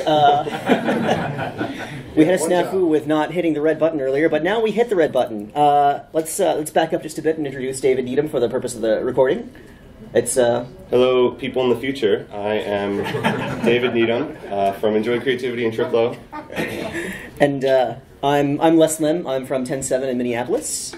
yes. We had a snafu with not hitting the red button earlier, but now we hit the red button. Let's back up just a bit and introduce David Needham for the purpose of the recording. Hello, people in the future. I am David Needham from Enjoy Creativity in Triplo. And I'm Les Lim. I'm from 10-7 in Minneapolis.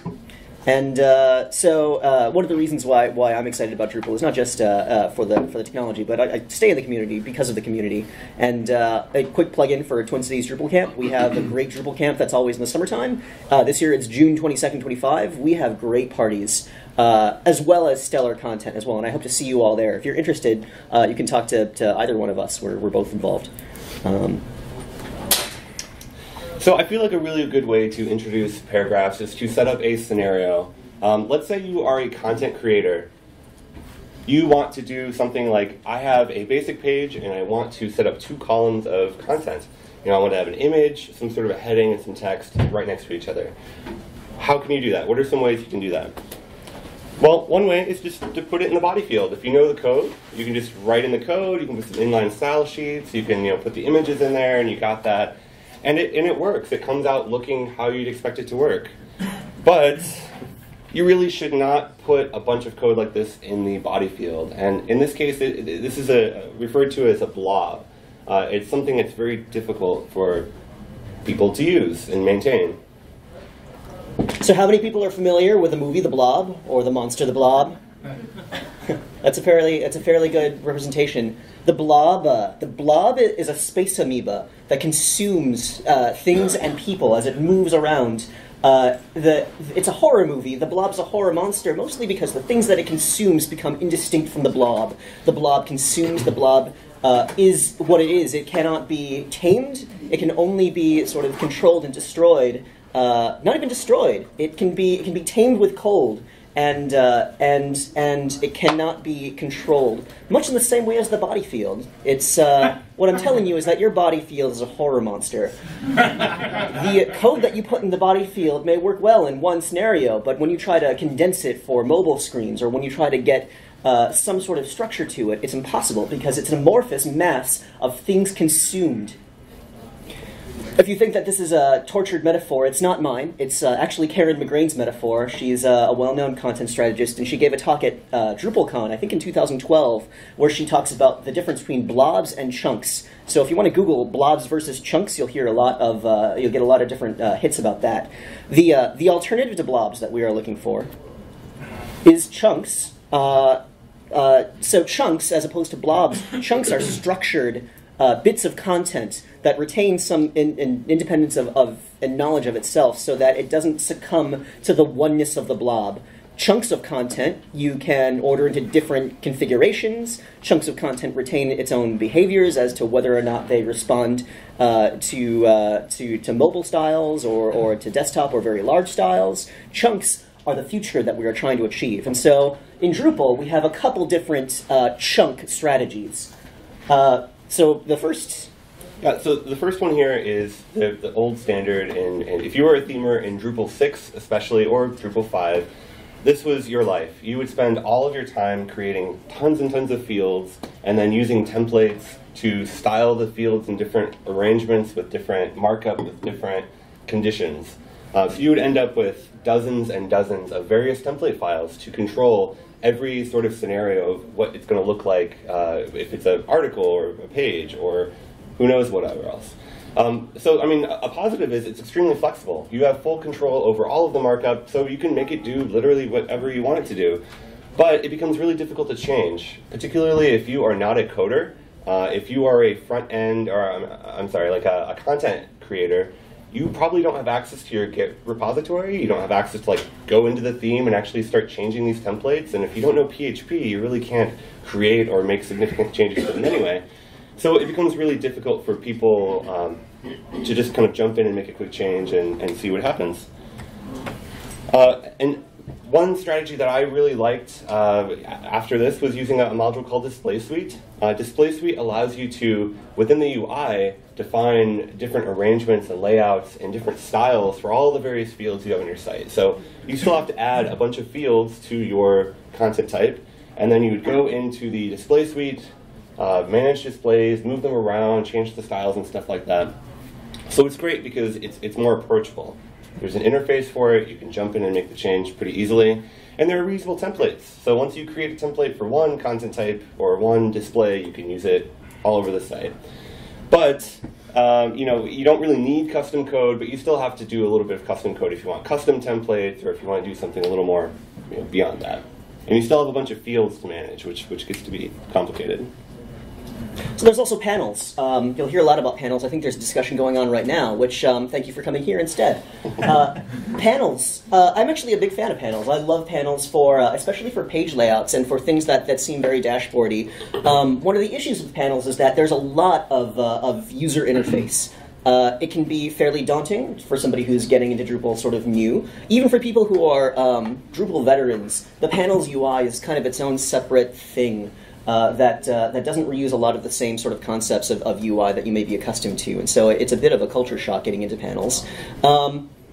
And one of the reasons why I'm excited about Drupal is not just for the technology, but I stay in the community because of the community. And a quick plug-in for Twin Cities Drupal Camp. We have a great Drupal Camp that's always in the summertime. This year it's June 22nd, 25. We have great parties, as well as stellar content as well. And I hope to see you all there. If you're interested, you can talk to either one of us. We're both involved. So I feel like a really good way to introduce Paragraphs is to set up a scenario. Let's say you are a content creator. You want to do something like, I have a basic page and I want to set up two columns of content. You know, I want to have an image, some sort of a heading, and some text right next to each other. How can you do that? What are some ways you can do that? Well, one way is just to put it in the body field. If you know the code, you can just write in the code. You can put some inline style sheets. You can, you know, put the images in there, and you got that. And it works. It comes out looking how you'd expect it to work. But you really should not put a bunch of code like this in the body field. And in this case, this is referred to as a blob. It's something that's very difficult for people to use and maintain. So how many people are familiar with the movie The Blob or the monster The Blob? That's a fairly good representation. The blob is a space amoeba that consumes things and people as it moves around. It's a horror movie. The Blob's a horror monster, mostly because the things that it consumes become indistinct from the blob. The blob consumes. The blob is what it is. It cannot be tamed. It can only be sort of controlled and destroyed. Not even destroyed. It can be tamed with cold. And it cannot be controlled, much in the same way as the body field. It's what I'm telling you is that your body field is a horror monster. The code that you put in the body field may work well in one scenario, but when you try to condense it for mobile screens, or when you try to get some sort of structure to it, it's impossible because it's an amorphous mass of things consumed. If you think that this is a tortured metaphor, it's not mine. It's actually Karen McGrane's metaphor. She's a well-known content strategist, and she gave a talk at DrupalCon, I think in 2012, where she talks about the difference between blobs and chunks. So if you want to Google blobs versus chunks, you'll get a lot of different hits about that. The alternative to blobs that we are looking for is chunks. So chunks, as opposed to blobs, chunks are structured bits of content that retain some independence and knowledge of itself so that it doesn't succumb to the oneness of the blob. Chunks of content you can order into different configurations. Chunks of content retain its own behaviors as to whether or not they respond to mobile styles or to desktop or very large styles. Chunks are the future that we are trying to achieve. And so in Drupal, we have a couple different chunk strategies. So the first one here is the old standard, and if you were a themer in Drupal 6 especially, or Drupal 5, this was your life. You would spend all of your time creating tons and tons of fields, and then using templates to style the fields in different arrangements with different markup, with different conditions. So you would end up with dozens and dozens of various template files to control every sort of scenario of what it's going to look like if it's an article or a page or who knows whatever else. So I mean, a positive is it's extremely flexible. You have full control over all of the markup, so you can make it do literally whatever you want it to do. But it becomes really difficult to change, particularly if you are not a coder. If you are a front end, or I'm sorry, like a content creator, you probably don't have access to your Git repository. You don't have access to, like, go into the theme and actually start changing these templates. And if you don't know PHP, you really can't create or make significant changes to them anyway. So it becomes really difficult for people to just kind of jump in and make a quick change and see what happens. And one strategy that I really liked after this was using a module called Display Suite. Display Suite allows you to, within the UI, define different arrangements and layouts and different styles for all the various fields you have on your site. So you still have to add a bunch of fields to your content type, and then you would go into the Display Suite, manage displays, move them around, change the styles and stuff like that. So it's great because it's more approachable. There's an interface for it. You can jump in and make the change pretty easily. And there are reusable templates. So once you create a template for one content type or one display, you can use it all over the site. But you know, you don't really need custom code, but you still have to do a little bit of custom code if you want custom templates or if you want to do something a little more beyond that. And you still have a bunch of fields to manage, which gets to be complicated. So there's also panels. You'll hear a lot about panels. I think there's a discussion going on right now, which thank you for coming here instead. Panels. I'm actually a big fan of panels. I love panels for, especially for page layouts and for things that seem very dashboardy. One of the issues with panels is that there's a lot of user interface. It can be fairly daunting for somebody who's getting into Drupal sort of new. Even for people who are Drupal veterans, the panels UI is kind of its own separate thing. That doesn't reuse a lot of the same sort of concepts of UI that you may be accustomed to, and so it's a bit of a culture shock getting into panels.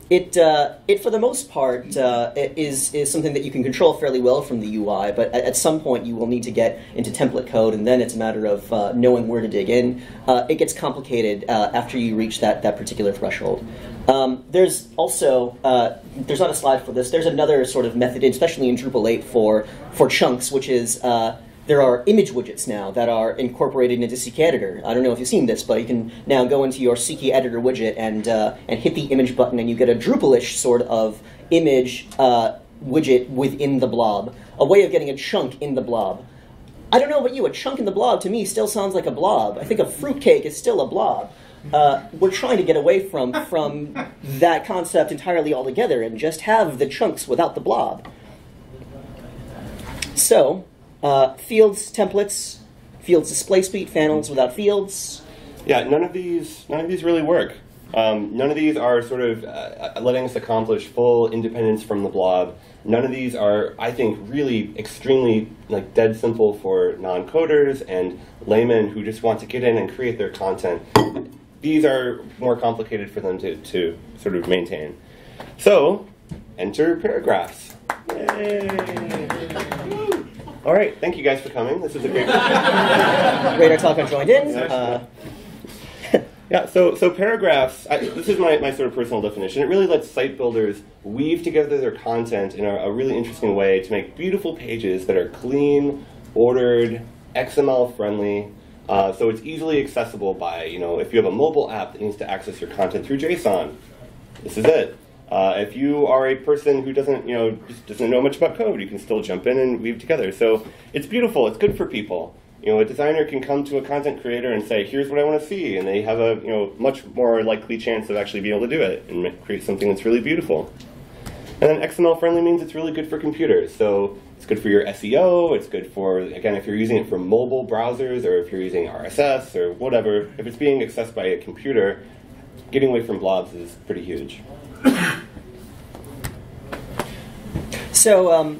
It for the most part is something that you can control fairly well from the UI, but at some point you will need to get into template code, and then it's a matter of knowing where to dig in. It gets complicated after you reach that particular threshold. There's also, there's not a slide for this, there's another sort of method, especially in Drupal 8 for chunks, which is there are image widgets now that are incorporated into CKEditor. I don't know if you've seen this, but you can now go into your CKEditor widget and hit the image button, and you get a Drupal-ish sort of image widget within the blob, a way of getting a chunk in the blob. I don't know about you, a chunk in the blob to me still sounds like a blob. I think a fruitcake is still a blob. We're trying to get away from that concept entirely altogether and just have the chunks without the blob. So. Fields, templates, fields, display suite, panels without fields. Yeah, none of these really work. None of these are sort of letting us accomplish full independence from the blob. None of these are, I think, really extremely like dead simple for non-coders and laymen who just want to get in and create their content. These are more complicated for them to sort of maintain. So, enter paragraphs. Yay! All right, thank you guys for coming. This is a great Radar Talk joined in. Yeah, so paragraphs, this is my sort of personal definition. It really lets site builders weave together their content in a really interesting way to make beautiful pages that are clean, ordered, XML-friendly. So it's easily accessible by, if you have a mobile app that needs to access your content through JSON, this is it. If you are a person who doesn't, just doesn't know much about code, you can still jump in and weave together. So it's beautiful. It's good for people. A designer can come to a content creator and say, "Here's what I want to see," and they have a much more likely chance of actually being able to do it and create something that's really beautiful. And then XML friendly means it's really good for computers. So it's good for your SEO. It's good for, again, if you're using it for mobile browsers or if you're using RSS or whatever. If it's being accessed by a computer, getting away from blobs is pretty huge. So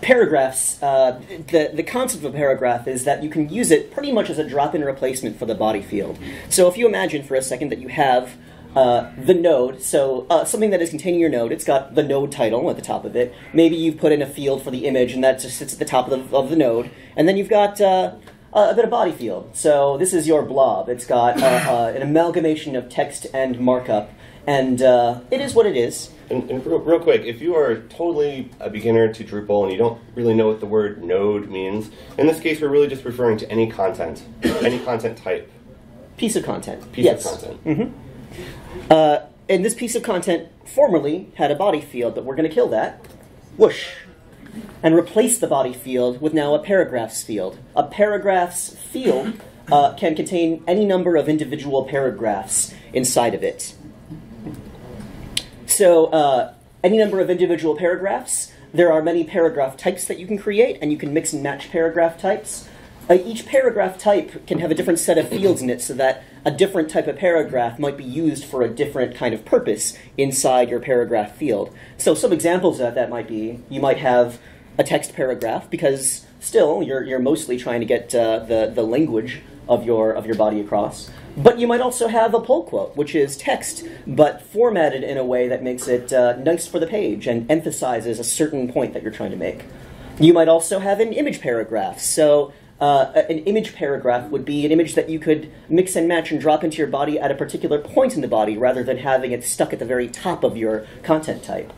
paragraphs, the concept of a paragraph is that you can use it pretty much as a drop-in replacement for the body field. So if you imagine for a second that you have the node, so something that is containing your node, it's got the node title at the top of it. Maybe you've put in a field for the image and that just sits at the top of the node. And then you've got a bit of body field. So this is your blob. It's got an amalgamation of text and markup. And it is what it is. And real quick, if you are totally a beginner to Drupal and you don't really know what the word node means, in this case, we're really just referring to any content, any content type. Piece of content. Piece yes. of content. Mm-hmm. And this piece of content formerly had a body field, but we're going to kill that. Whoosh. And replace the body field with now a paragraphs field. A paragraphs field can contain any number of individual paragraphs inside of it. So any number of individual paragraphs, there are many paragraph types that you can create, and you can mix and match paragraph types. Each paragraph type can have a different set of fields in it so that a different type of paragraph might be used for a different kind of purpose inside your paragraph field. So some examples of that might be, you might have a text paragraph because still you're mostly trying to get the language of your body across. But you might also have a pull quote, which is text, but formatted in a way that makes it nice for the page and emphasizes a certain point that you're trying to make. You might also have an image paragraph. So an image paragraph would be an image that you could mix and match and drop into your body at a particular point in the body rather than having it stuck at the very top of your content type.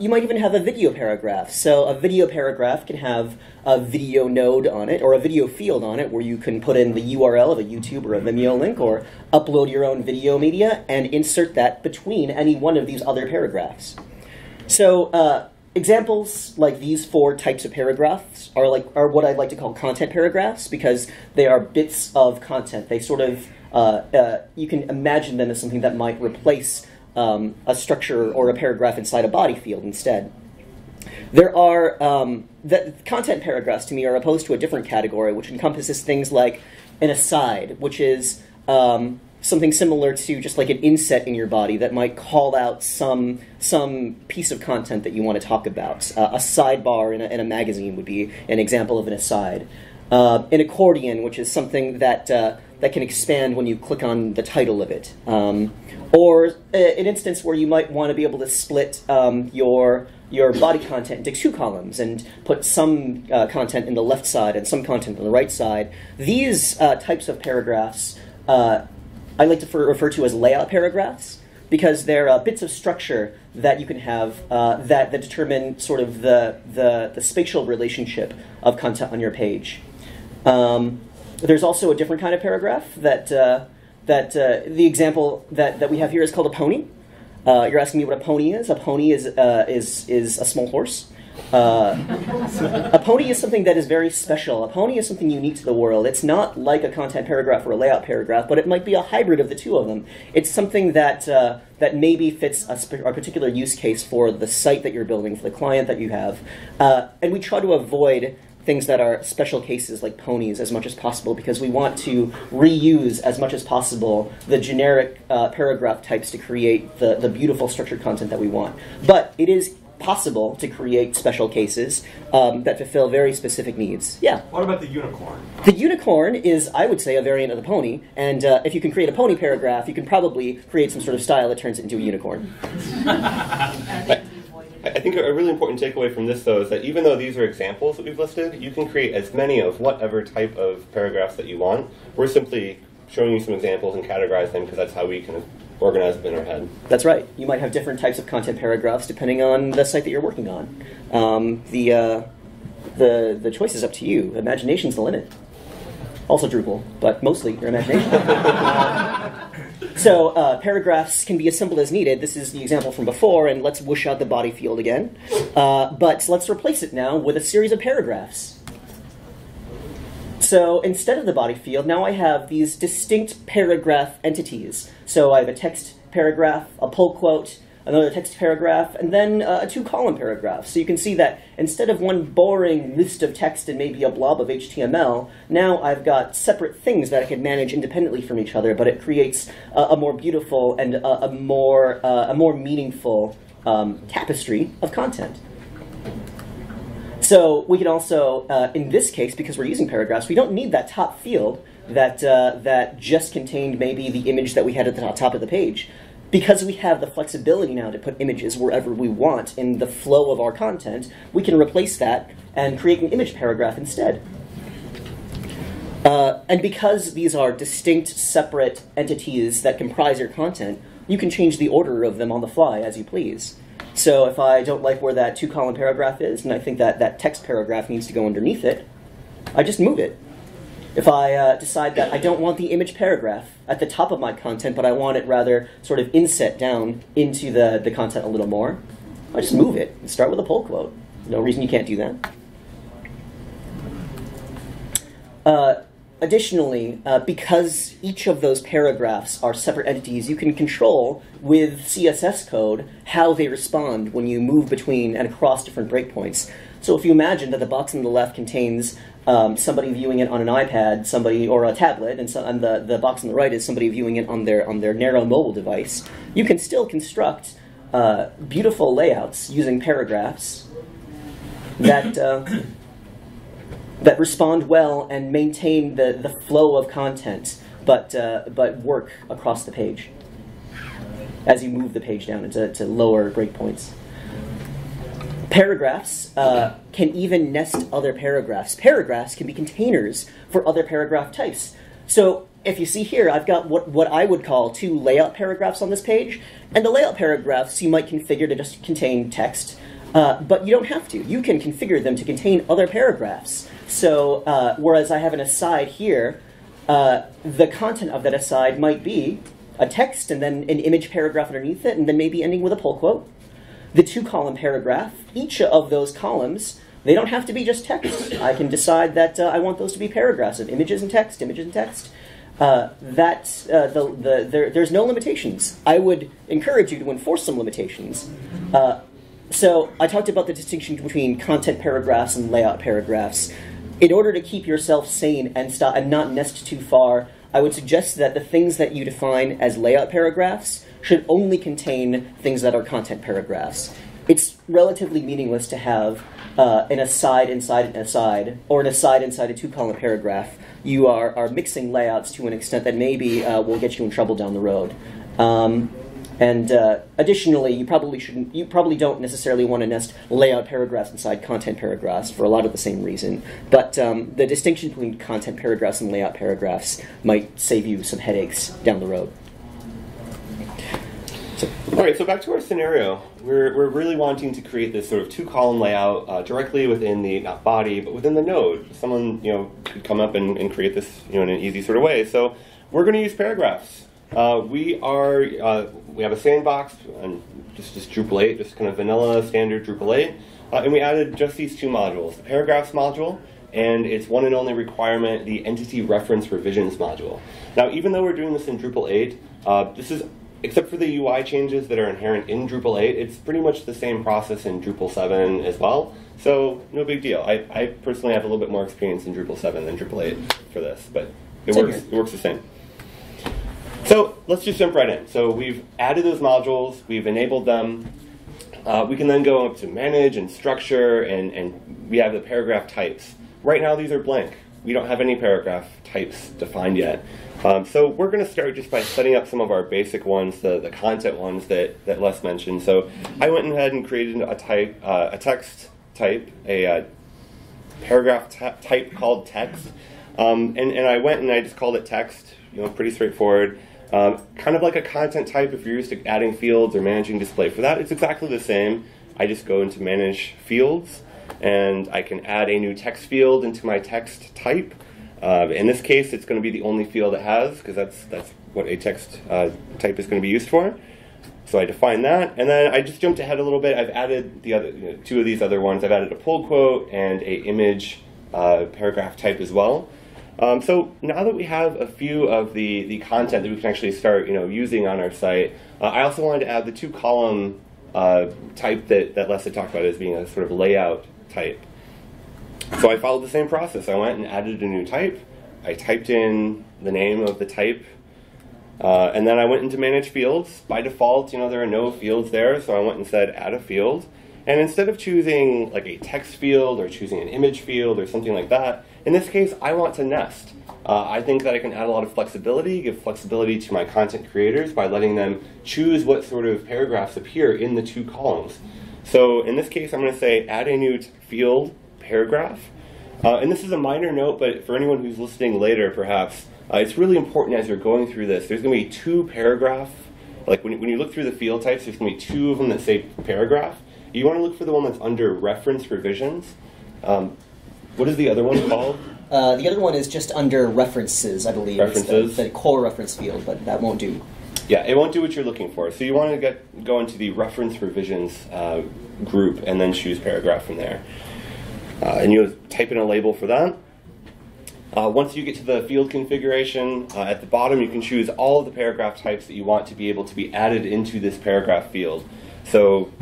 You might even have a video paragraph. So a video paragraph can have a video node on it or a video field on it where you can put in the URL of a YouTube or a Vimeo link or upload your own video media and insert that between any one of these other paragraphs. So examples like these four types of paragraphs are what I'd like to call content paragraphs because they are bits of content. They sort of, you can imagine them as something that might replace a structure or a paragraph inside a body field instead. There are, the content paragraphs to me are opposed to a different category which encompasses things like an aside, which is something similar to just like an inset in your body that might call out some piece of content that you want to talk about. A sidebar in a magazine would be an example of an aside. An accordion, which is something that that can expand when you click on the title of it. Or an instance where you might want to be able to split your body content into two columns and put some content in the left side and some content on the right side. These types of paragraphs I like to refer to as layout paragraphs because they're bits of structure that you can have that determine sort of the spatial relationship of content on your page. There's also a different kind of paragraph that the example that we have here is called a pony. You're asking me what a pony is. A pony is a small horse. A pony is something that is very special. A pony is something unique to the world. It's not like a content paragraph or a layout paragraph, but it might be a hybrid of the two of them. It's something that that maybe fits a particular use case for the site that you're building, for the client that you have, and we try to avoid things that are special cases like ponies as much as possible because we want to reuse as much as possible the generic paragraph types to create the beautiful structured content that we want. But it is possible to create special cases that fulfill very specific needs. Yeah? What about the unicorn? The unicorn is, I would say, a variant of the pony, and if you can create a pony paragraph, you can probably create some sort of style that turns it into a unicorn. I think a really important takeaway from this, though, is that even though these are examples that we've listed, you can create as many of whatever type of paragraphs that you want. We're simply showing you some examples and categorize them because that's how we can organize them in our head. That's right. You might have different types of content paragraphs depending on the site that you're working on. The choice is up to you. Imagination's the limit. Also Drupal, but mostly your imagination. So paragraphs can be assembled as needed. This is the example from before, and let's whoosh out the body field again. But let's replace it now with a series of paragraphs. So instead of the body field, now I have these distinct paragraph entities. So I have a text paragraph, a pull quote, another text paragraph, and then a two-column paragraph. So you can see that instead of one boring list of text and maybe a blob of HTML, now I've got separate things that I can manage independently from each other, but it creates a more beautiful and a more meaningful tapestry of content. So we can also, in this case, because we're using paragraphs, we don't need that top field that just contained maybe the image that we had at the top of the page. Because we have the flexibility now to put images wherever we want in the flow of our content, we can replace that and create an image paragraph instead. And because these are distinct, separate entities that comprise your content, you can change the order of them on the fly as you please. So if I don't like where that two-column paragraph is, and I think that that text paragraph needs to go underneath it, I just move it. If I decide that I don't want the image paragraph at the top of my content, but I want it rather sort of inset down into the content a little more, I just move it and start with a pull quote. No reason you can't do that. Additionally, because each of those paragraphs are separate entities, you can control with CSS code how they respond when you move between and across different breakpoints. So if you imagine that the box on the left contains somebody viewing it on an iPad, somebody or a tablet, and the box on the right is somebody viewing it on their narrow mobile device, you can still construct beautiful layouts using paragraphs that that respond well and maintain the flow of content, but work across the page as you move the page down into lower breakpoints. Paragraphs can even nest other paragraphs. Paragraphs can be containers for other paragraph types. So if you see here, I've got what I would call two layout paragraphs on this page. And the layout paragraphs you might configure to just contain text, but you don't have to. You can configure them to contain other paragraphs. So whereas I have an aside here, the content of that aside might be a text and then an image paragraph underneath it, and then maybe ending with a pull quote. The two-column paragraph, each of those columns, they don't have to be just text. I can decide that I want those to be paragraphs of images and text, images and text. There's no limitations. I would encourage you to enforce some limitations. So I talked about the distinction between content paragraphs and layout paragraphs. In order to keep yourself sane and not nest too far, I would suggest that the things that you define as layout paragraphs should only contain things that are content paragraphs. It's relatively meaningless to have an aside inside an aside, or an aside inside a two-column paragraph. You are mixing layouts to an extent that maybe will get you in trouble down the road. Additionally, you probably don't necessarily want to nest layout paragraphs inside content paragraphs for a lot of the same reason. But the distinction between content paragraphs and layout paragraphs might save you some headaches down the road. All right, so back to our scenario. We're really wanting to create this sort of two-column layout directly within the, not body, but within the node. Someone, you know, could come up and create this, you know, in an easy sort of way. So we're going to use paragraphs. We have a sandbox, and just Drupal 8, just kind of vanilla standard Drupal 8, and we added just these two modules, the Paragraphs module, and its one and only requirement, the Entity Reference Revisions module. Now, even though we're doing this in Drupal 8, this is, except for the UI changes that are inherent in Drupal 8, it's pretty much the same process in Drupal 7 as well, so no big deal. I personally have a little bit more experience in Drupal 7 than Drupal 8 for this, but it works the same. So let's just jump right in. So we've added those modules, we've enabled them. We can then go up to manage and structure, and we have the paragraph types. Right now these are blank. We don't have any paragraph types defined yet. So we're going to start just by setting up some of our basic ones, the content ones that Les mentioned. So I went ahead and created a text type, a paragraph type called text, and I went and I just called it text. You know, pretty straightforward. Kind of like a content type if you're used to adding fields or managing display. For that, it's exactly the same. I just go into manage fields, and I can add a new text field into my text type. In this case, it's going to be the only field it has, because that's what a text type is going to be used for. So I define that, and then I just jumped ahead a little bit. I've added the other, you know, two of these other ones. I've added a pull quote and a image paragraph type as well. So now that we have a few of the content that we can actually start, you know, using on our site, I also wanted to add the two-column type that Les had talked about as being a sort of layout type. So I followed the same process. I went and added a new type. I typed in the name of the type, and then I went into manage fields. By default, you know, there are no fields there, so I went and said add a field. And instead of choosing like a text field or choosing an image field or something like that, in this case, I want to nest. I think that I can add a lot of flexibility, give flexibility to my content creators by letting them choose what sort of paragraphs appear in the two columns. So in this case, I'm going to say add a new field, paragraph. And this is a minor note, but for anyone who's listening later, perhaps, it's really important as you're going through this. There's going to be two paragraph, like when you look through the field types, there's going to be two of them that say paragraph. You want to look for the one that's under reference revisions. What is the other one called? The other one is just under references, I believe. References. The core reference field, but that won't do. Yeah, it won't do what you're looking for. So you want to go into the reference revisions group and then choose paragraph from there. And you'll type in a label for that. Once you get to the field configuration, at the bottom you can choose all of the paragraph types that you want to be able to be added into this paragraph field. So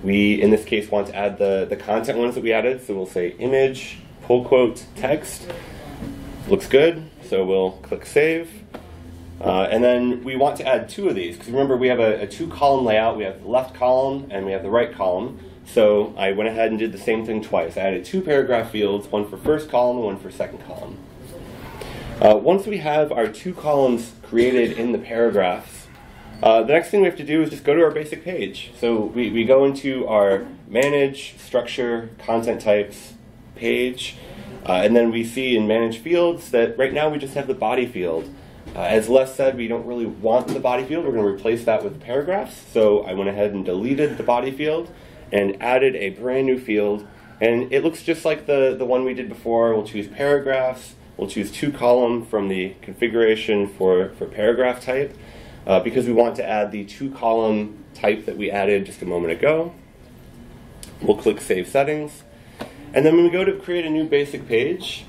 we, in this case, want to add the content ones that we added, so we'll say image, pull quote, text. Looks good, so we'll click save. And then we want to add two of these, because remember we have a two-column layout. We have the left column and we have the right column. So I went ahead and did the same thing twice. I added two paragraph fields, one for first column and one for second column. Once we have our two columns created in the paragraphs, The next thing we have to do is just go to our basic page. So we go into our Manage, Structure, Content Types page, and then we see in Manage Fields that right now we just have the body field. As Les said, we don't really want the body field. We're going to replace that with paragraphs. So I went ahead and deleted the body field and added a brand new field. And it looks just like the one we did before. We'll choose paragraphs. We'll choose 2-column from the configuration for paragraph type, because we want to add the 2-column type that we added just a moment ago. We'll click Save Settings. And then when we go to create a new basic page,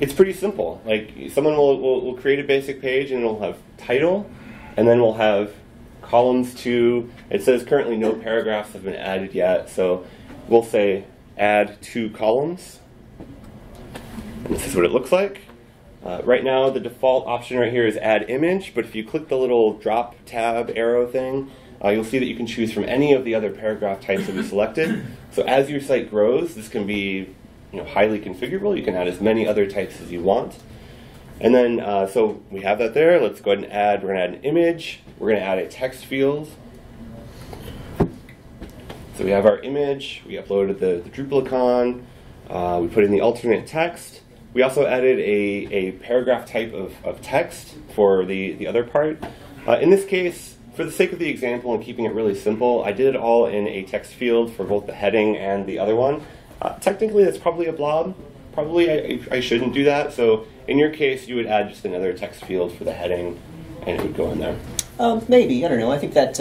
it's pretty simple. Like, someone will create a basic page and it'll have title, and then we'll have columns 2. It says currently no paragraphs have been added yet, so we'll say add 2 columns. And this is what it looks like. Right now, the default option right here is add image, but if you click the little drop tab arrow thing, you'll see that you can choose from any of the other paragraph types that we selected. So as your site grows, this can be highly configurable. You can add as many other types as you want. And then, so we have that there. Let's go ahead and add, we're going to add an image. We're going to add a text field. So we have our image. We uploaded the DrupalCon. We put in the alternate text. We also added a paragraph type of text for the other part. In this case, for the sake of the example and keeping it really simple, I did it all in a text field for both the heading and the other one. Technically, that's probably a blob. Probably I shouldn't do that. So in your case, you would add just another text field for the heading, and it would go in there. Maybe, I don't know. I think that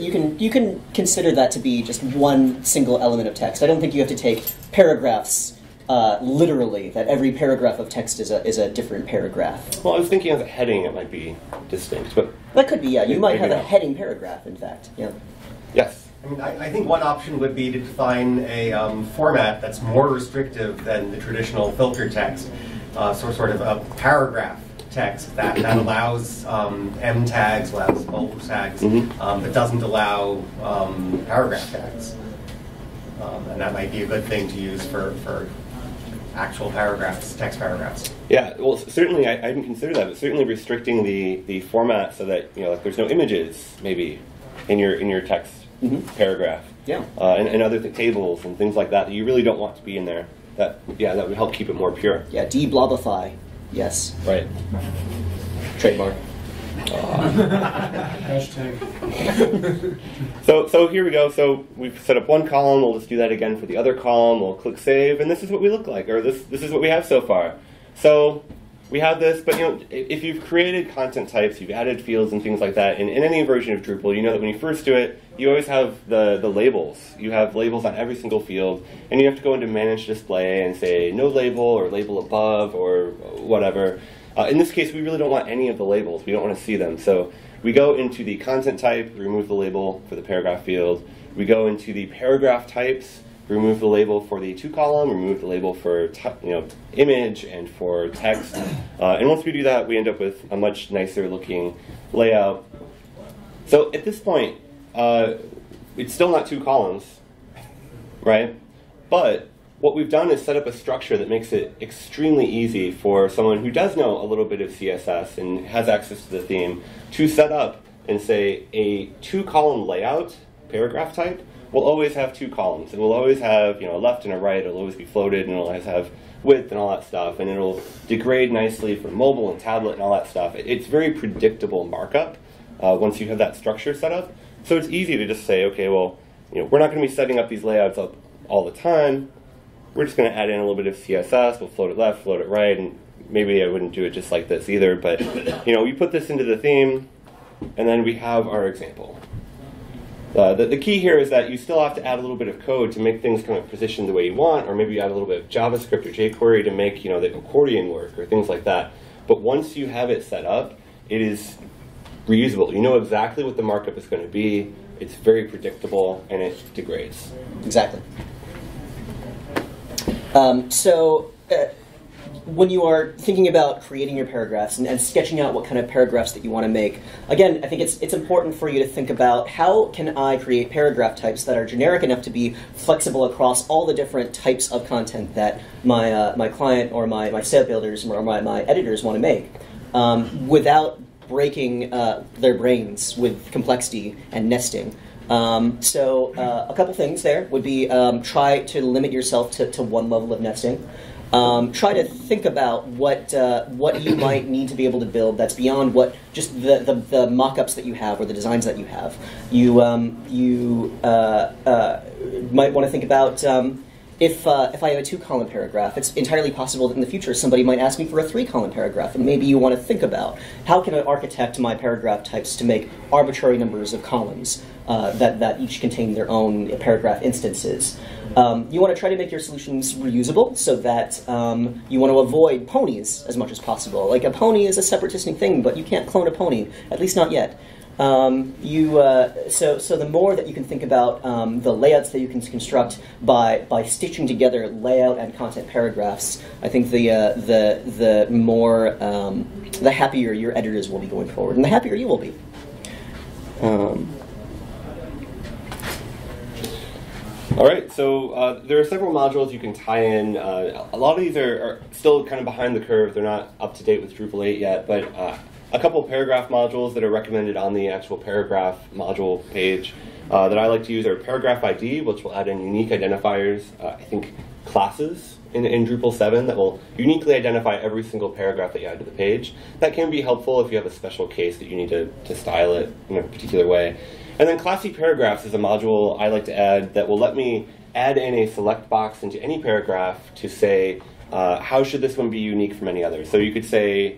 you can consider that to be just one single element of text. I don't think you have to take paragraphs literally. That every paragraph of text is a different paragraph. Well, I was thinking of a heading. It might be distinct, but that could be. Yeah, you might have a heading paragraph. In fact, yeah. Yes. I mean, I think one option would be to define a format that's more restrictive than the traditional filter text, sort of a paragraph text that allows M tags, allows bold tags, but doesn't allow paragraph tags. And that might be a good thing to use for actual paragraphs, text paragraphs. Yeah, well, certainly I didn't consider that, but certainly restricting the format so that like there's no images maybe in your text. Paragraph, yeah, and other tables and things like that that you really don't want to be in there. That would help keep it more pure. Yeah, de-blobify. Yes. Right. Trademark. Hashtag. So here we go. So we've set up one column. We'll just do that again for the other column. We'll click Save, and this is what we look like, or this is what we have so far. So we have this, but if you've created content types, you've added fields and things like that, in any version of Drupal, you know that when you first do it, you always have the labels. You have labels on every single field, and you have to go into Manage Display and say no label or label above or whatever. In this case, we really don't want any of the labels. We don't want to see them. So we go into the content type, remove the label for the paragraph field. We go into the paragraph types, remove the label for the 2-column, remove the label for image and for text. And once we do that, we end up with a much nicer looking layout. So at this point, it's still not 2 columns, right? But what we've done is set up a structure that makes it extremely easy for someone who does know a little bit of CSS and has access to the theme to set up and say a 2-column layout paragraph type we'll always have 2 columns, and we'll always have a left and a right. It'll always be floated, and it'll always have width and all that stuff, and it'll degrade nicely for mobile and tablet and all that stuff. It's very predictable markup once you have that structure set up. So it's easy to just say, okay, well, we're not going to be setting up these layouts up all the time. We're just going to add in a little bit of CSS. We'll float it left, float it right, and maybe I wouldn't do it just like this either. But you put this into the theme, and then we have our example. The key here is that you still have to add a little bit of code to make things kind of positioned the way you want, or maybe you add a little bit of JavaScript or jQuery to make the accordion work or things like that. But once you have it set up, it is reusable. You know exactly what the markup is going to be. It's very predictable, and it degrades. Exactly. When you are thinking about creating your paragraphs and sketching out what kind of paragraphs that you want to make, again, I think it's important for you to think about how can I create paragraph types that are generic enough to be flexible across all the different types of content that my my client or my site builders or my editors want to make, without breaking their brains with complexity and nesting. A couple things there would be try to limit yourself to one level of nesting. Try to think about what you might need to be able to build that's beyond what just the mock-ups that you have or the designs that you have. You might want to think about if I have a 2-column paragraph, it's entirely possible that in the future somebody might ask me for a 3-column paragraph, and maybe you want to think about how can I architect my paragraph types to make arbitrary numbers of columns that each contain their own paragraph instances. You want to try to make your solutions reusable so that you want to avoid ponies as much as possible. Like, a pony is a separatistic thing, but you can't clone a pony, at least not yet. So the more that you can think about the layouts that you can construct by stitching together layout and content paragraphs, I think the more the happier your editors will be going forward, and the happier you will be. All right, so there are several modules you can tie in. A lot of these are still kind of behind the curve. They're not up to date with Drupal 8 yet, but a couple paragraph modules that are recommended on the actual paragraph module page that I like to use are Paragraph ID, which will add in unique identifiers, I think classes in Drupal 7 that will uniquely identify every single paragraph that you add to the page. That can be helpful if you have a special case that you need to style it in a particular way. And then Classy Paragraphs is a module I like to add that will let me add in a select box into any paragraph to say, how should this one be unique from any other? So you could say,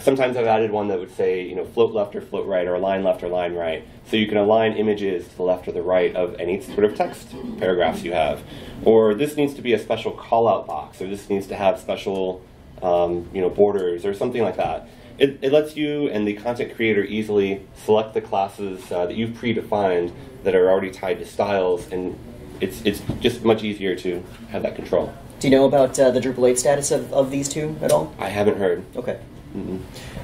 sometimes I've added one that would say, you know, float left or float right, or align left or align right. So you can align images to the left or the right of any sort of text paragraphs you have. Or this needs to be a special call-out box, or this needs to have special you know, borders, or something like that. It lets you and the content creator easily select the classes that you've predefined that are already tied to styles, and it's just much easier to have that control. Do you know about the Drupal 8 status of these two at all? I haven't heard. Okay. Mm-hmm.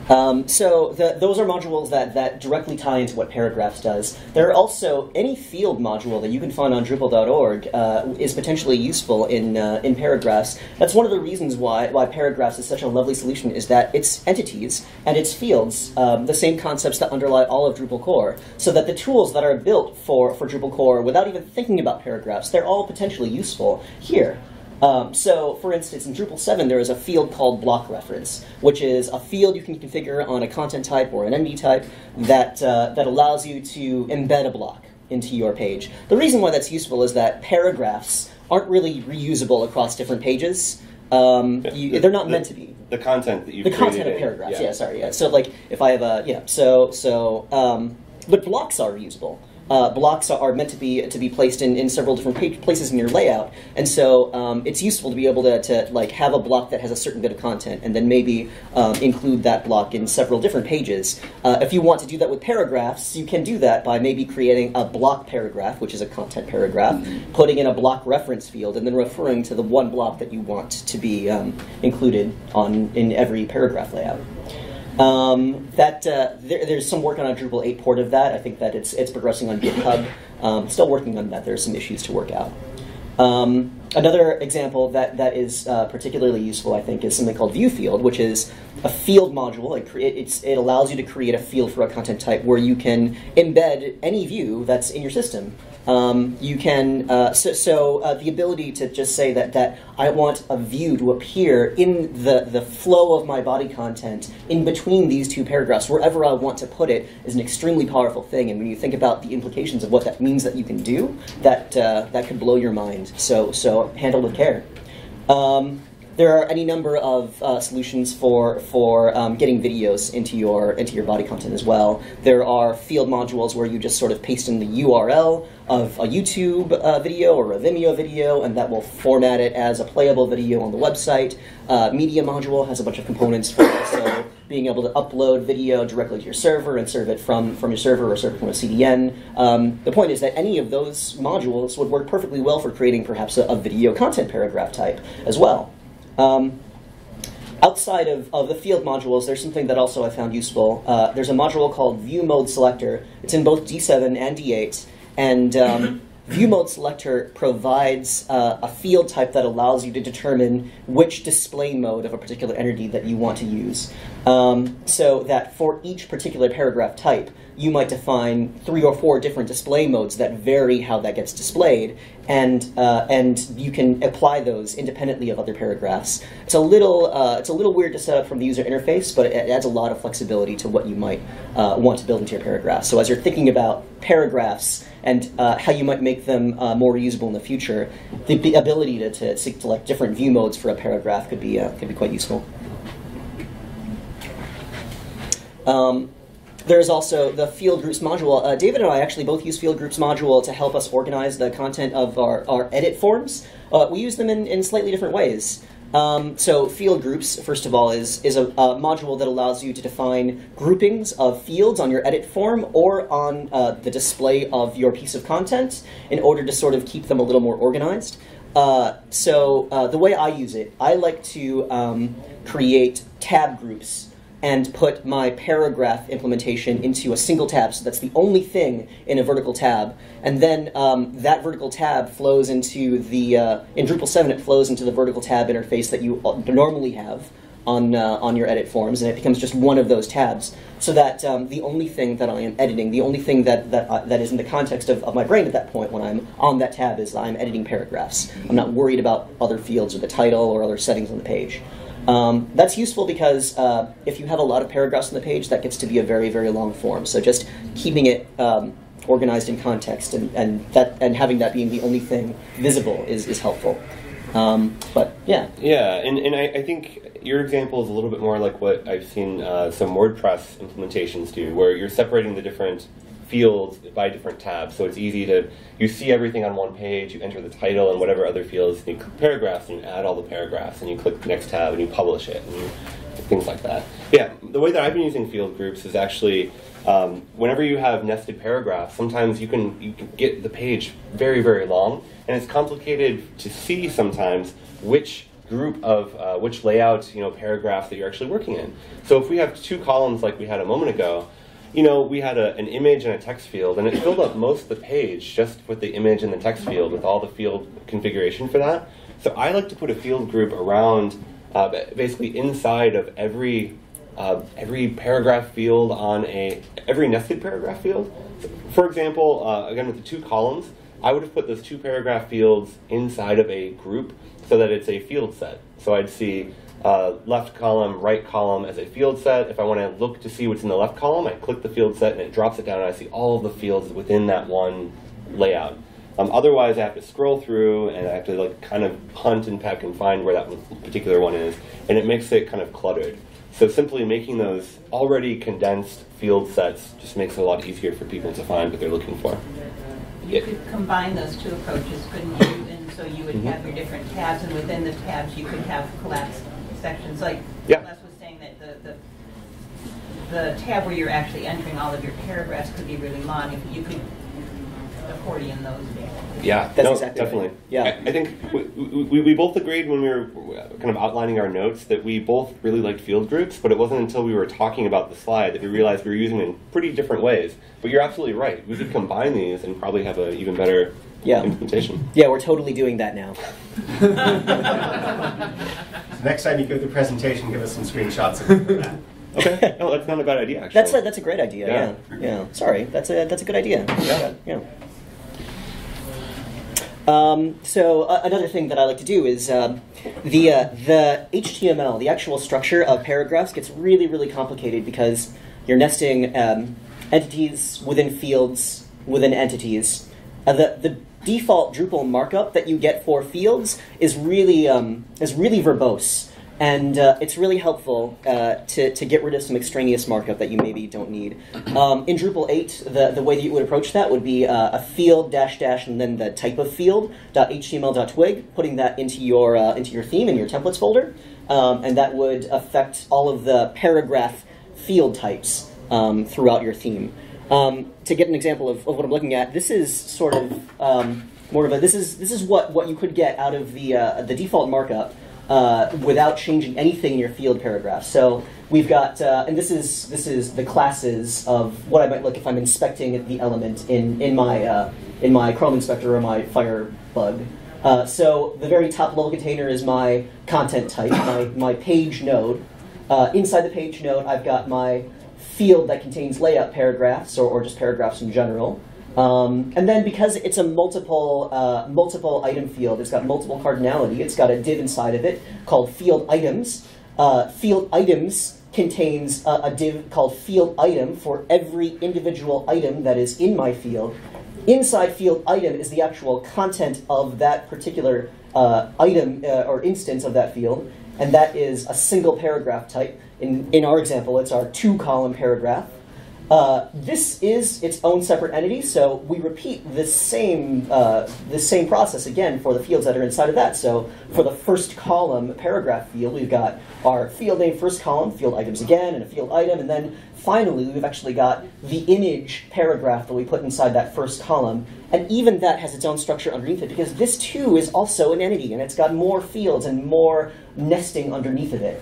Those are modules that directly tie into what Paragraphs does. There are also any field module that you can find on Drupal.org is potentially useful in Paragraphs. That's one of the reasons why Paragraphs is such a lovely solution, is that it's entities and it's fields, the same concepts that underlie all of Drupal core, so that the tools that are built for Drupal core without even thinking about Paragraphs, they're all potentially useful here. For instance, in Drupal 7, there is a field called block reference, which is a field you can configure on a content type or an entity type that allows you to embed a block into your page. The reason why that's useful is that paragraphs aren't really reusable across different pages. They're not meant to be. The content that you've created. The content of paragraphs, yeah. So, like, if I have a, but blocks are reusable. Blocks are meant to be placed in several different places in your layout, and so it's useful to be able to have a block that has a certain bit of content, and then maybe include that block in several different pages. If you want to do that with paragraphs, you can do that by maybe creating a block paragraph, which is a content paragraph, putting in a block reference field, and then referring to the one block that you want to be included in every paragraph layout. There's some work on a Drupal 8 port of that. I think that it's progressing on GitHub. Still working on that. There's some issues to work out. Another example that is particularly useful, I think, is something called ViewField, which is a field module. It allows you to create a field for a content type where you can embed any view that's in your system. The ability to just say that I want a view to appear in the flow of my body content in between these two paragraphs, wherever I want to put it, is an extremely powerful thing. And when you think about the implications of what that means that you can do, that could blow your mind. So handle with care. There are any number of solutions for getting videos into your body content as well. There are field modules where you just sort of paste in the URL of a YouTube video or a Vimeo video, and that will format it as a playable video on the website. Media module has a bunch of components for also being able to upload video directly to your server and serve it from your server or serve it from a CDN. The point is that any of those modules would work perfectly well for creating perhaps a video content paragraph type as well. Outside of the field modules, there's something that also I found useful. There's a module called View Mode Selector. It's in both D7 and D8, and View Mode Selector provides a field type that allows you to determine which display mode of a particular entity that you want to use. So that for each particular paragraph type, you might define 3 or 4 different display modes that vary how that gets displayed, and you can apply those independently of other paragraphs. It's a little weird to set up from the user interface, but it adds a lot of flexibility to what you might want to build into your paragraphs. So as you're thinking about paragraphs and how you might make them more usable in the future, the ability to select different view modes for a paragraph could be quite useful. There's also the field groups module. David and I actually both use field groups module to help us organize the content of our edit forms. We use them in slightly different ways. So field groups, first of all, is a module that allows you to define groupings of fields on your edit form or on the display of your piece of content in order to sort of keep them a little more organized. So the way I use it, I like to create tab groups and put my paragraph implementation into a single tab, so that's the only thing in a vertical tab. And then that vertical tab flows into the, in Drupal 7 it flows into the vertical tab interface that you normally have on your edit forms, and it becomes just one of those tabs, so that the only thing that I am editing, the only thing that is in the context of my brain at that point when I'm on that tab is I'm editing paragraphs. I'm not worried about other fields or the title or other settings on the page. That's useful because if you have a lot of paragraphs on the page, that gets to be a very, very long form. So just keeping it organized in context and having that being the only thing visible is helpful. But yeah. Yeah, and I think your example is a little bit more like what I've seen some WordPress implementations do, where you're separating the different fields by different tabs, so it's easy to, you see everything on one page, you enter the title and whatever other fields, and you click paragraphs, and you add all the paragraphs, and you click the next tab, and you publish it, and things like that. Yeah, the way that I've been using field groups is actually, whenever you have nested paragraphs, sometimes you can get the page very, very long, and it's complicated to see sometimes which group of which layout, paragraph that you're actually working in. So if we have 2 columns like we had a moment ago, we had an image and a text field, and it filled up most of the page just with the image and the text field with all the field configuration for that. So I like to put a field group around, basically inside of every paragraph field on every nested paragraph field. For example, again with the 2 columns, I would have put those 2 paragraph fields inside of a group so that it's a field set. So I'd see left column, right column as a field set. If I want to look to see what's in the left column, I click the field set and it drops it down and I see all of the fields within that one layout. Otherwise, I have to scroll through and I have to kind of hunt and peck and find where that particular one is, and it makes it kind of cluttered. So simply making those already condensed field sets just makes it a lot easier for people to find what they're looking for. You could combine those 2 approaches, couldn't you? And so you would have your different tabs, and within the tabs you could have collapsed sections, like Les was saying, that the tab where you're actually entering all of your paragraphs could be really long if you could accordion those. Yeah, that's exactly definitely. Right. Yeah, I think we both agreed when we were kind of outlining our notes that we both really liked field groups, but it wasn't until we were talking about the slide that we realized we were using them in pretty different ways. But you're absolutely right. We could combine these and probably have an even better implementation. Yeah, we're totally doing that now. Next time you go through the presentation, give us some screenshots of that. Okay. No, that's not a bad idea, actually. That's a great idea, yeah. Sorry, that's a good idea. Yeah. So another thing that I like to do is the HTML, the actual structure of paragraphs, gets really, really complicated because you're nesting entities within fields within entities. The default Drupal markup that you get for fields is really verbose, and it's really helpful to get rid of some extraneous markup that you maybe don't need. In Drupal 8, the way that you would approach that would be a field -- and then the type of field .html.twig, putting that into your theme in your templates folder, and that would affect all of the paragraph field types throughout your theme. To get an example of what I'm looking at, this is sort of more of a this is what you could get out of the default markup without changing anything in your field paragraph. So we've got and this is the classes of what I might look if I'm inspecting the element in my Chrome inspector or my Firebug. So the very top level container is my content type, my page node. Inside the page node, I've got my field that contains layout paragraphs, or just paragraphs in general. And then because it's a multiple item field, it's got multiple cardinality, it's got a div inside of it called field items. Field items contains a div called field item for every individual item that is in my field. Inside field item is the actual content of that particular item or instance of that field, and that is a single paragraph type. In our example, it's our 2-column paragraph. This is its own separate entity, so we repeat the same process again for the fields that are inside of that. So for the first column paragraph field, we've got our field name first column, field items again, and a field item, and then finally we've actually got the image paragraph that we put inside that first column. And even that has its own structure underneath it, because this too is also an entity, and it's got more fields and more nesting underneath of it.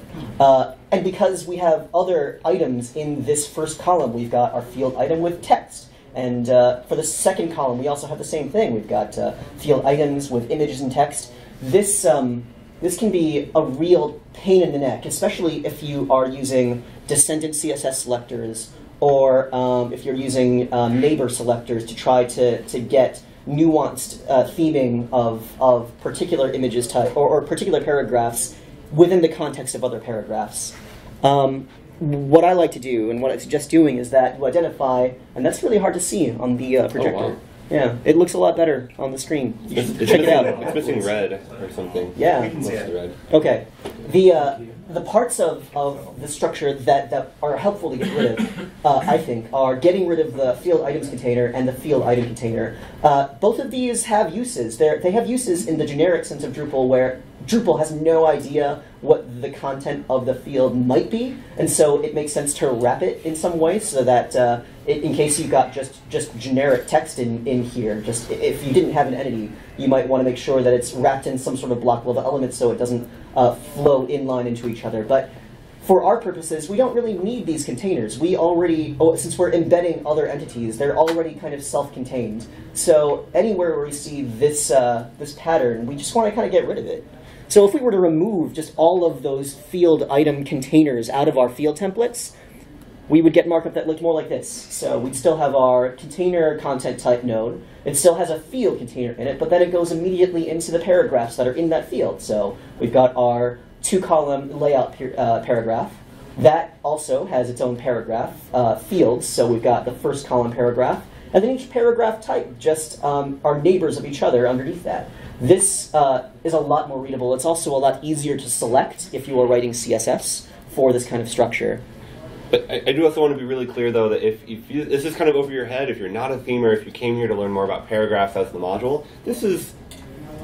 And because we have other items in this first column, we've got our field item with text. And for the second column, we also have the same thing. We've got field items with images and text. This can be a real pain in the neck, especially if you are using descendant CSS selectors, or if you're using neighbor selectors to try to get nuanced theming of particular images type, or particular paragraphs within the context of other paragraphs. What I like to do, and what I suggest doing, is that you identify, and that's really hard to see on the projector. Oh, wow. Yeah, it looks a lot better on the screen. You should check it out. It's missing red or something. Yeah. We can see it. Red. Okay. The parts of the structure that are helpful to get rid of, I think, are getting rid of the field items container and the field item container. Both of these have uses. They have uses in the generic sense of Drupal, where Drupal has no idea what the content of the field might be, and so it makes sense to wrap it in some way so that in case you've got just generic text in here, just if you didn't have an entity, you might want to make sure that it's wrapped in some sort of block level element so it doesn't flow inline into each other. But for our purposes, we don't really need these containers. We already, since we're embedding other entities, they're already kind of self-contained. So anywhere where we see this pattern, we just want to kind of get rid of it. So if we were to remove just all of those field item containers out of our field templates, we would get markup that looked more like this. So we'd still have our container content type node. It still has a field container in it, but then it goes immediately into the paragraphs that are in that field. So we've got our 2-column layout paragraph. That also has its own paragraph fields. So we've got the first column paragraph. And then each paragraph type just are neighbors of each other underneath that. This is a lot more readable. It's also a lot easier to select if you are writing CSS for this kind of structure. But I do also want to be really clear, though, that if you, this is kind of over your head, if you're not a themer, if you came here to learn more about paragraphs as the module, this is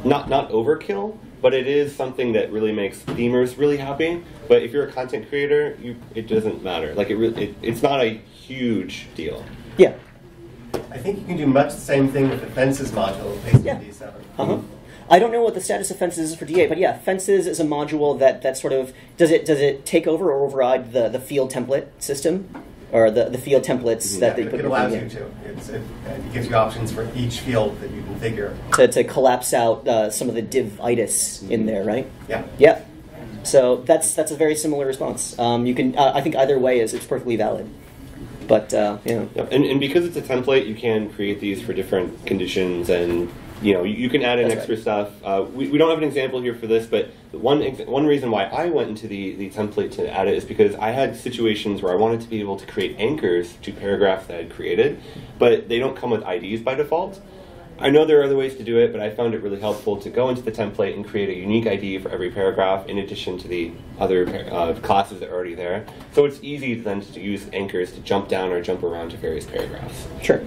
not overkill, but it is something that really makes themers really happy. But if you're a content creator, it doesn't matter. Like it's not a huge deal. Yeah. I think you can do much the same thing with the fences module based on D7. Uh-huh. I don't know what the status of fences is for D8, but yeah, fences is a module that sort of does it take over or override the field template system, or the field templates that they put in. It allows you to. It gives you options for each field that you configure to collapse out some of the div-itis in there, right? Yeah. Yeah. So that's a very similar response. You can I think either way is perfectly valid. But yeah. Yep. And because it's a template, you can create these for different conditions and. You know, you can add in extra stuff. We don't have an example here for this, but one reason why I went into the template to add it is because I had situations where I wanted to be able to create anchors to paragraphs that I had created, but they don't come with IDs by default. I know there are other ways to do it, but I found it really helpful to go into the template and create a unique ID for every paragraph in addition to the other classes that are already there. So it's easy then to use anchors to jump down or jump around to various paragraphs. Sure.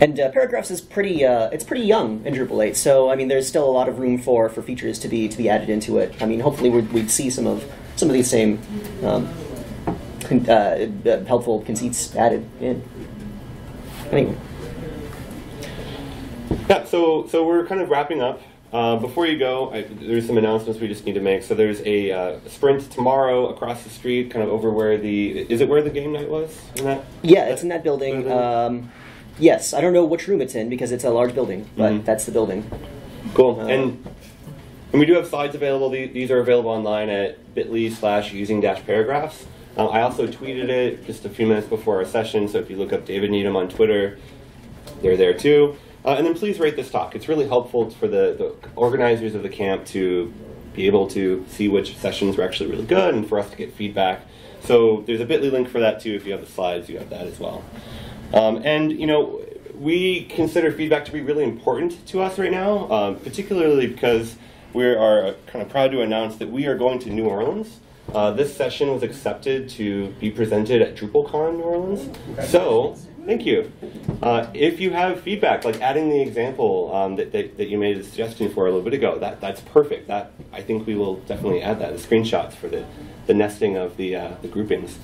And paragraphs is pretty young in Drupal 8, so I mean there's still a lot of room for features to be added into it. I mean hopefully we'd see some of these same helpful conceits added in. Anyway. Yeah, so we're kind of wrapping up. Before you go, there's some announcements we just need to make. So there's a sprint tomorrow across the street, kind of over where is it where the game night was? In that, yeah, it's in that building. Yes, I don't know which room it's in because it's a large building, but that's the building. Cool. And And we do have slides available. These are available online at bit.ly/using-paragraphs. I also tweeted it just a few minutes before our session, so if you look up David Needham on Twitter, they're there too. And then please rate this talk. It's really helpful for the organizers of the camp to be able to see which sessions were actually really good and for us to get feedback. So there's a bit.ly link for that too. If you have the slides, you have that as well. And you know, we consider feedback to be really important to us right now, particularly because we are kind of proud to announce that we are going to New Orleans. This session was accepted to be presented at DrupalCon New Orleans. So, thank you. If you have feedback, like adding the example that you made a suggestion for a little bit ago, that's perfect. I think we will definitely add that as screenshots for the nesting of the groupings.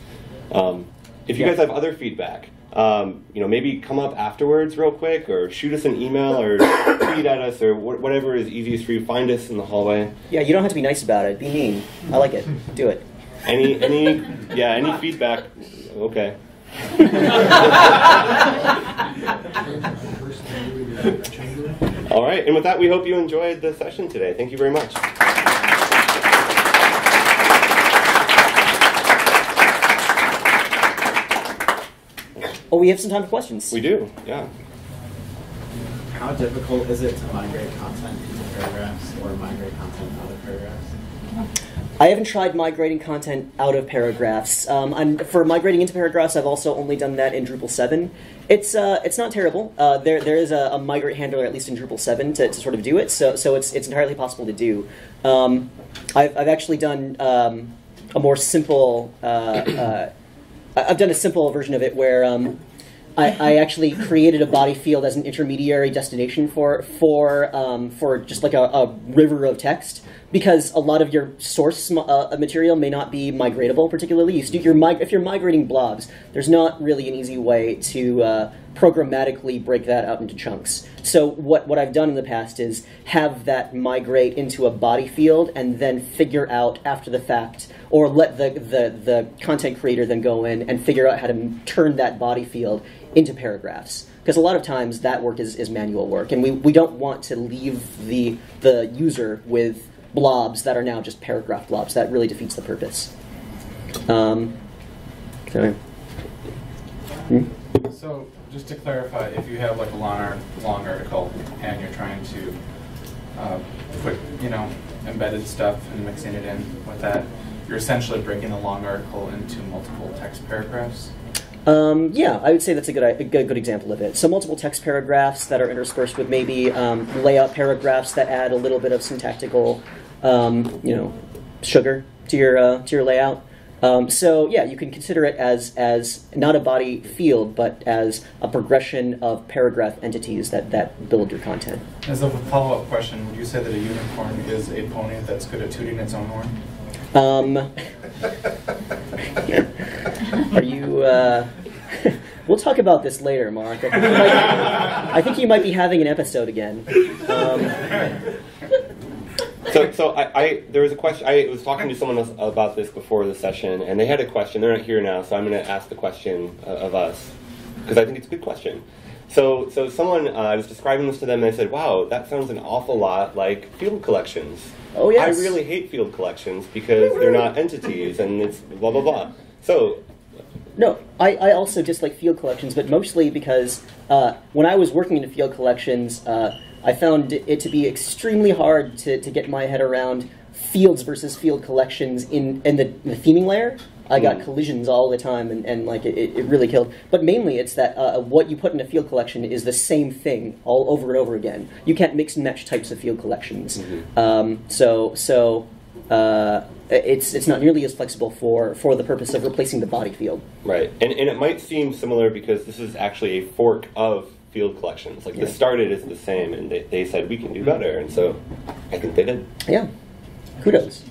If you guys have other feedback, you know, maybe come up afterwards real quick, or shoot us an email, or tweet at us, or whatever is easiest for you. Find us in the hallway. Yeah, you don't have to be nice about it. Be mean. I like it. Do it. Any feedback? Okay. All right, and with that, we hope you enjoyed the session today. Thank you very much. Oh, we have some time for questions. We do, yeah. How difficult is it to migrate content into paragraphs or migrate content out of paragraphs? I haven't tried migrating content out of paragraphs. For migrating into paragraphs, I've also only done that in Drupal 7. It's not terrible. There is a migrate handler, at least in Drupal 7, to sort of do it. So it's entirely possible to do. I've actually done a more simple. I've done a simple version of it where I actually created a body field as an intermediary destination for just like a river of text, because a lot of your source material may not be migratable, particularly. If you're migrating blobs, there's not really an easy way to programmatically break that out into chunks. So what I've done in the past is have that migrate into a body field and then figure out after the fact, or let the content creator then go in and figure out how to turn that body field into paragraphs. Because a lot of times that work is manual work, and we don't want to leave the user with blobs that are now just paragraph blobs. That really defeats the purpose. So just to clarify, if you have like a long article and you're trying to put, you know, embedded stuff and mixing it in with that, you're essentially breaking the long article into multiple text paragraphs. Yeah, I would say that's a good example of it. So multiple text paragraphs that are interspersed with maybe layout paragraphs that add a little bit of syntactical, you know, sugar to your layout. So yeah, you can consider it as not a body field, but as a progression of paragraph entities that build your content. As a follow-up question, would you say that a unicorn is a pony that's good at tooting its own horn? Are you? We'll talk about this later, Mark. I think you might be having an episode again. So there was a question. I was talking to someone else about this before the session, and they had a question. They're not here now, so I'm going to ask the question of us, because I think it's a good question. So someone, I was describing this to them, and I said, wow, that sounds an awful lot like field collections. Oh, yes. I really hate field collections because they're not entities, and it's blah, blah, blah. So. No, I also dislike field collections, but mostly because when I was working in field collections, I found it to be extremely hard to get my head around fields versus field collections in the theming layer. I got collisions all the time, and like it really killed. But mainly, it's that what you put in a field collection is the same thing all over and over again. You can't mix and match types of field collections. Mm-hmm. It's not nearly as flexible for the purpose of replacing the body field. Right, and it might seem similar because this is actually a fork of field collections. Like this started as the same, and they said we can do better, and so I think they did. Yeah, kudos.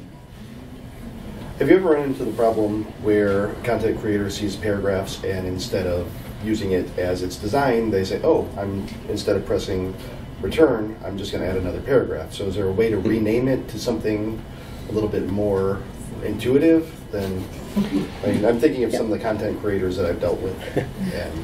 Have you ever run into the problem where a content creator sees paragraphs and instead of using it as it's designed, they say, oh, instead of pressing return, I'm just going to add another paragraph. So is there a way to rename it to something a little bit more intuitive than, I mean, I'm thinking of some of the content creators that I've dealt with. And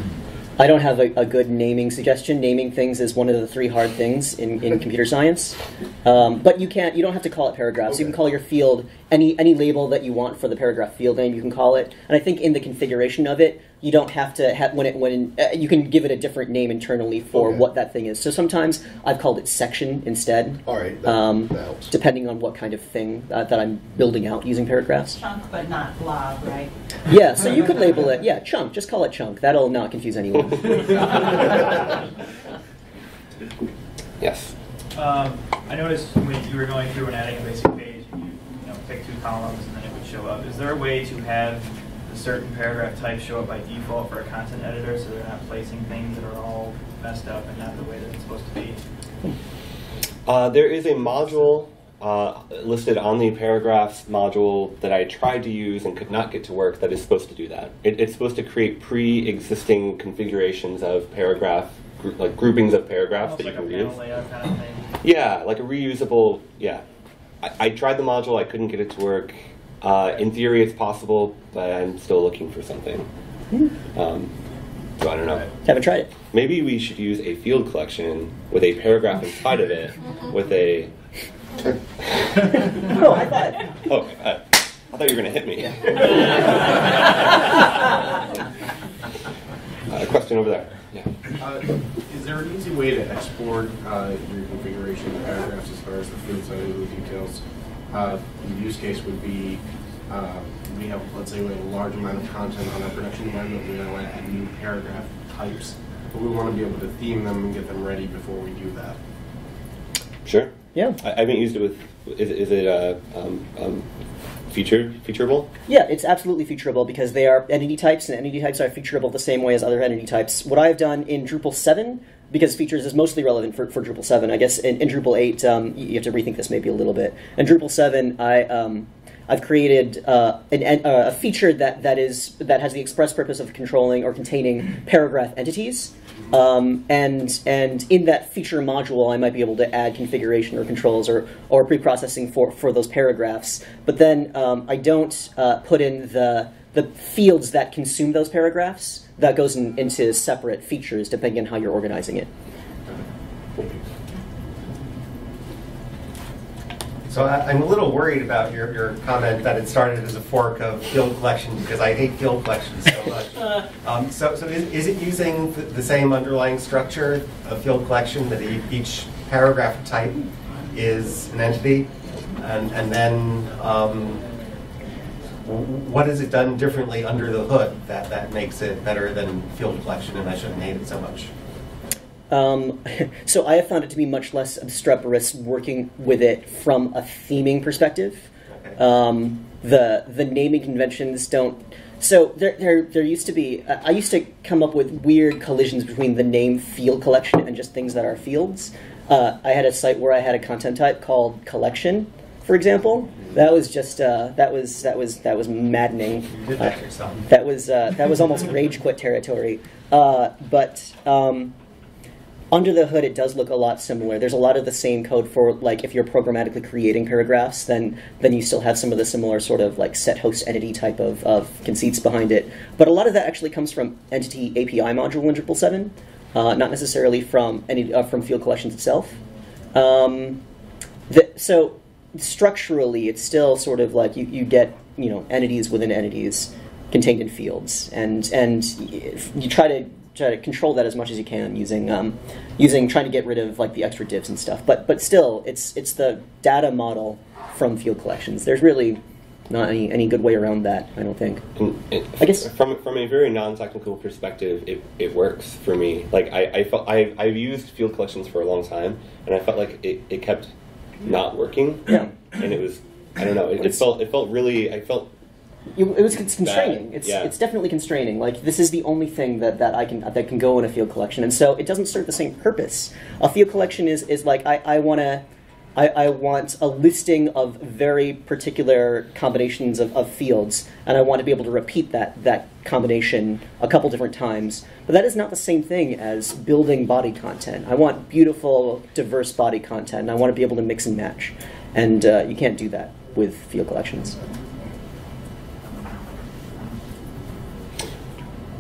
I don't have a good naming suggestion. Naming things is one of the three hard things in computer science. But you don't have to call it paragraphs. Okay. You can call your field any label that you want for the paragraph field name. You can call it, and I think in the configuration of it, you don't have to have you can give it a different name internally for what that thing is. So sometimes I've called it section instead. All right. That helps. Depending on what kind of thing that I'm building out using paragraphs. Chunk, but not blob, right? Yeah. So you could label it. Yeah, chunk. Just call it chunk. That'll not confuse anyone. Yes. I noticed when you were going through and adding a basic page, you know, pick two columns and then it would show up. Is there a way to have a certain paragraph type show up by default for a content editor so they're not placing things that are all messed up and not the way that it's supposed to be? There is a module listed on the Paragraphs module that I tried to use and could not get to work that is supposed to do that. It's supposed to create pre-existing configurations of paragraph, like groupings of paragraphs that you can reuse. Kind of thing. Yeah, like a reusable, yeah. I tried the module, I couldn't get it to work. In theory it's possible, but I'm still looking for something. So I don't know. Haven't tried it. Maybe we should use a field collection with a paragraph inside of it with a... Oh, I thought. Oh, I thought you were going to hit me. A question over there. Yeah. Is there an easy way to export your configuration of paragraphs as far as the field side of the details? The use case would be we have, let's say, we have a large amount of content on our production environment. We want to add new paragraph types, but we want to be able to theme them and get them ready before we do that. Sure. Yeah, I haven't used it with. Is it featureable? Yeah, it's absolutely featureable because they are entity types, and entity types are featureable the same way as other entity types. What I've done in Drupal 7, because features is mostly relevant for Drupal 7, I guess in Drupal 8 you have to rethink this maybe a little bit. In Drupal 7, I've created a feature that has the express purpose of controlling or containing paragraph entities, and in that feature module I might be able to add configuration or controls or pre-processing for those paragraphs. But then I don't put in the fields that consume those paragraphs. That goes into separate features depending on how you're organizing it. So I'm a little worried about your comment that it started as a fork of field collection because I hate field collection so much. So is it using the same underlying structure of field collection that each paragraph type is an entity? And then what has it done differently under the hood that makes it better than field collection and I shouldn't hate it so much? So I have found it to be much less obstreperous working with it from a theming perspective. The naming conventions don't. So there used to be. I used to come up with weird collisions between the name field collection and just things that are fields. I had a site where I had a content type called collection, for example. That was just that was maddening. You did that yourself. That was almost rage quit territory. Under the hood, it does look a lot similar. There's a lot of the same code for, like, if you're programmatically creating paragraphs, then you still have some of the similar sort of, like, set host entity type of conceits behind it. But a lot of that actually comes from entity API module in Drupal 7, not necessarily from field collections itself. So structurally, it's still sort of like you get, you know, entities within entities contained in fields, and you try to control that as much as you can using trying to get rid of like the extra divs and stuff, but still it's the data model from field collections. There's really not any good way around that, I don't think. I guess from a very non-technical perspective, it works for me. Like I felt I've used field collections for a long time, and I felt like it kept not working. Yeah, and it was, I don't know, it felt really, it's constraining. It's definitely constraining. Like, this is the only thing that can go in a field collection, and so it doesn't serve the same purpose. A field collection is like I want a listing of very particular combinations of fields, and I want to be able to repeat that combination a couple different times. But that is not the same thing as building body content. I want beautiful, diverse body content, and I want to be able to mix and match, and you can't do that with field collections.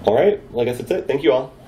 All right, well, I guess that's it. Thank you all.